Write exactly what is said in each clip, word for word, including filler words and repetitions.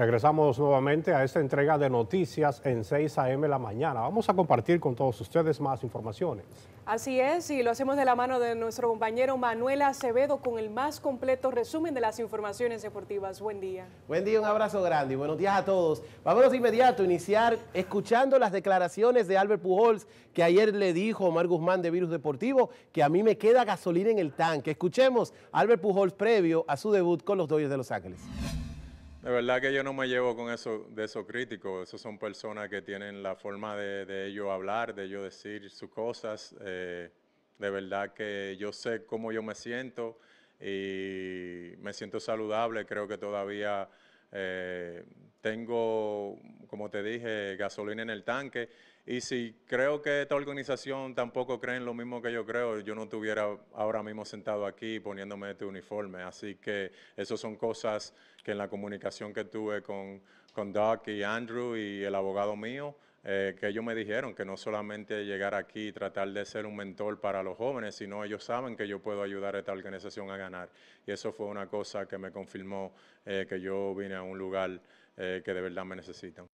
Regresamos nuevamente a esta entrega de noticias en seis a m la mañana. Vamos a compartir con todos ustedes más informaciones. Así es, y lo hacemos de la mano de nuestro compañero Manuel Acevedo con el más completo resumen de las informaciones deportivas. Buen día. Buen día, un abrazo grande y buenos días a todos. Vámonos de inmediato a iniciar escuchando las declaraciones de Albert Pujols, que ayer le dijo Omar Guzmán de Virus Deportivo que a mí me queda gasolina en el tanque. Escuchemos a Albert Pujols previo a su debut con los Dodgers de Los Ángeles. De verdad que yo no me llevo con eso de esos críticos. Esos son personas que tienen la forma de, de ellos hablar, de ellos decir sus cosas. Eh, de verdad que yo sé cómo yo me siento y me siento saludable. Creo que todavía eh, tengo, como te dije, gasolina en el tanque. Y si creo que esta organización tampoco cree en lo mismo que yo creo, yo no estuviera ahora mismo sentado aquí poniéndome este uniforme. Así que esas son cosas que en la comunicación que tuve con, con Doc y Andrew y el abogado mío, eh, que ellos me dijeron que no solamente llegar aquí y tratar de ser un mentor para los jóvenes, sino ellos saben que yo puedo ayudar a esta organización a ganar. Y eso fue una cosa que me confirmó eh, que yo vine a un lugar eh, que de verdad me necesitan.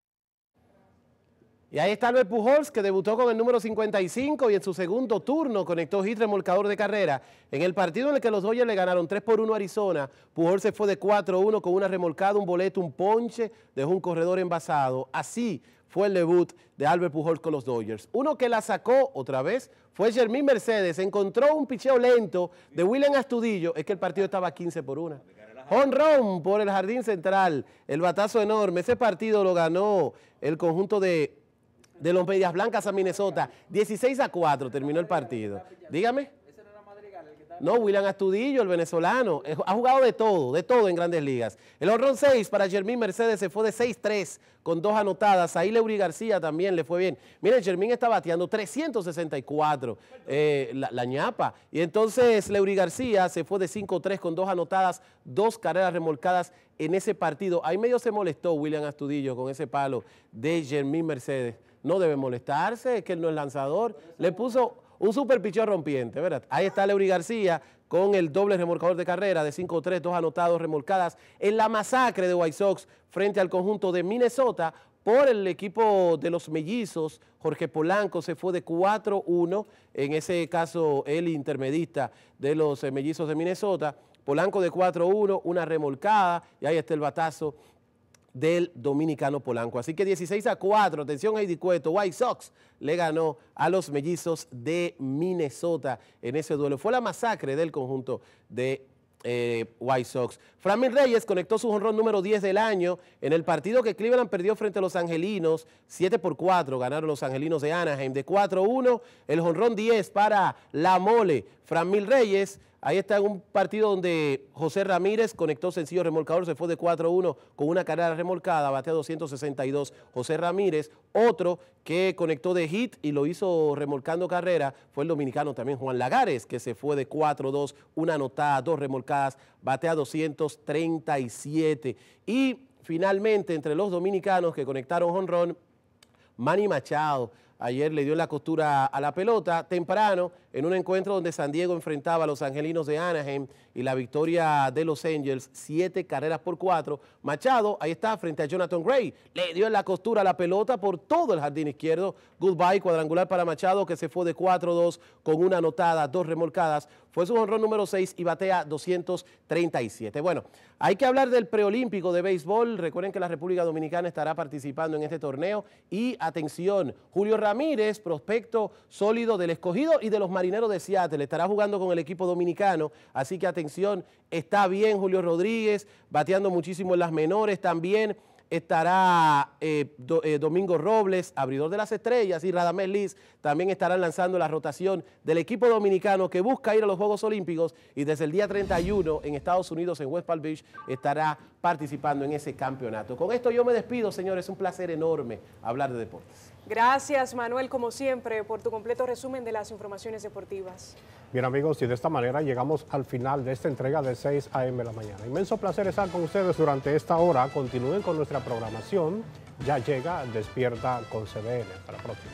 Y ahí está Albert Pujols, que debutó con el número cincuenta y cinco y en su segundo turno conectó hit remolcador de carrera. En el partido en el que los Dodgers le ganaron tres por uno a Arizona, Pujols se fue de cuatro a uno con una remolcada, un boleto, un ponche, dejó un corredor envasado. Así fue el debut de Albert Pujols con los Dodgers. Uno que la sacó otra vez fue Yermín Mercedes, encontró un picheo lento de William Astudillo, es que el partido estaba quince por una. Jonrón por el jardín central, el batazo enorme, ese partido lo ganó el conjunto de... de los Medias Blancas a Minnesota, dieciséis a cuatro terminó el partido. Dígame. No, William Astudillo, el venezolano, ha jugado de todo, de todo en Grandes Ligas. El honrón seis para Yermín Mercedes se fue de seis tres con dos anotadas. Ahí Leury García también le fue bien. Miren, Yermín está bateando trescientos sesenta y cuatro, eh, la, la ñapa. Y entonces Leury García se fue de cinco tres con dos anotadas, dos carreras remolcadas en ese partido. Ahí medio se molestó William Astudillo con ese palo de Yermín Mercedes. No debe molestarse, es que él no es lanzador. Le puso un super picheo rompiente, ¿verdad? Ahí está Leury García con el doble remolcador de carrera de cinco tres, dos anotados remolcadas en la masacre de White Sox frente al conjunto de Minnesota por el equipo de los mellizos. Jorge Polanco se fue de cuatro uno, en ese caso el intermedista de los mellizos de Minnesota. Polanco de cuatro uno, una remolcada y ahí está el batazo del dominicano Polanco. Así que dieciséis a cuatro, atención a Edicueto, White Sox le ganó a los mellizos de Minnesota en ese duelo. Fue la masacre del conjunto de eh, White Sox. Franmil Reyes conectó su jonrón número diez del año en el partido que Cleveland perdió frente a los angelinos, siete por cuatro ganaron los angelinos de Anaheim, de cuatro uno, el jonrón diez para la mole, Franmil Reyes. Ahí está un partido donde José Ramírez conectó sencillo remolcador, se fue de cuatro uno con una carrera remolcada, batea doscientos sesenta y dos José Ramírez. Otro que conectó de hit y lo hizo remolcando carrera fue el dominicano también Juan Lagares, que se fue de cuatro dos, una anotada, dos remolcadas, batea doscientos treinta y siete. Y finalmente entre los dominicanos que conectaron jonrón, Manny Machado. Ayer le dio la costura a la pelota temprano en un encuentro donde San Diego enfrentaba a los angelinos de Anaheim y la victoria de los Angels, siete carreras por cuatro. Machado, ahí está, frente a Jonathan Gray, le dio la costura a la pelota por todo el jardín izquierdo. Goodbye, cuadrangular para Machado, que se fue de cuatro dos con una anotada, dos remolcadas. Fue su jonrón número seis y batea doscientos treinta y siete. Bueno, hay que hablar del preolímpico de béisbol. Recuerden que la República Dominicana estará participando en este torneo. Y atención, Julio Ramírez, prospecto sólido del Escogido y de los Marineros de Seattle, estará jugando con el equipo dominicano. Así que atención, está bien Julio Rodríguez, bateando muchísimo en las menores también. Estará eh, do, eh, Domingo Robles, abridor de las estrellas, y Radamel Liz también estarán lanzando la rotación del equipo dominicano que busca ir a los Juegos Olímpicos y desde el día treinta y uno en Estados Unidos, en West Palm Beach, estará participando en ese campeonato. Con esto yo me despido, señores, es un placer enorme hablar de deportes. Gracias, Manuel, como siempre, por tu completo resumen de las informaciones deportivas. Bien, amigos, y de esta manera llegamos al final de esta entrega de seis a m la mañana. Inmenso placer estar con ustedes durante esta hora. Continúen con nuestra programación. Ya llega Despierta con C D N. Hasta la próxima.